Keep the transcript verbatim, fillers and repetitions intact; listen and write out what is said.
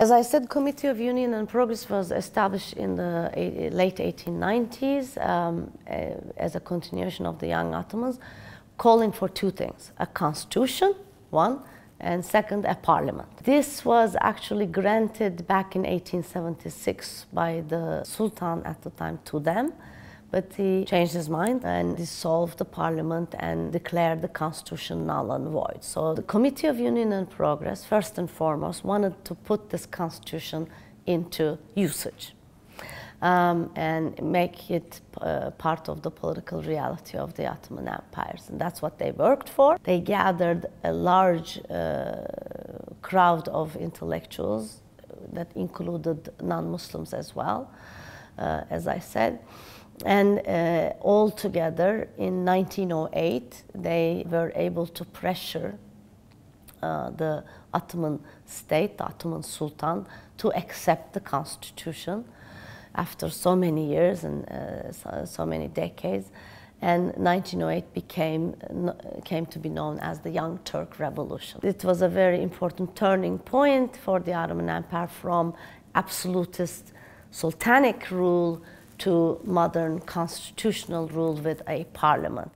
As I said, Committee of Union and Progress was established in the late eighteen nineties um, as a continuation of the Young Ottomans, calling for two things: a constitution, one, and second, a parliament. This was actually granted back in eighteen seventy-six by the Sultan at the time to them, but he changed his mind and dissolved the parliament and declared the constitution null and void. So the Committee of Union and Progress, first and foremost, wanted to put this constitution into usage um, and make it uh, part of the political reality of the Ottoman empires. And that's what they worked for. They gathered a large uh, crowd of intellectuals that included non-Muslims as well, uh, as I said. And uh, all together in nineteen oh eight, they were able to pressure uh, the Ottoman state, the Ottoman Sultan, to accept the constitution after so many years and uh, so, so many decades. And nineteen oh eight became came to be known as the Young Turk Revolution. It was a very important turning point for the Ottoman Empire from absolutist sultanic rule to modern constitutional rule with a parliament.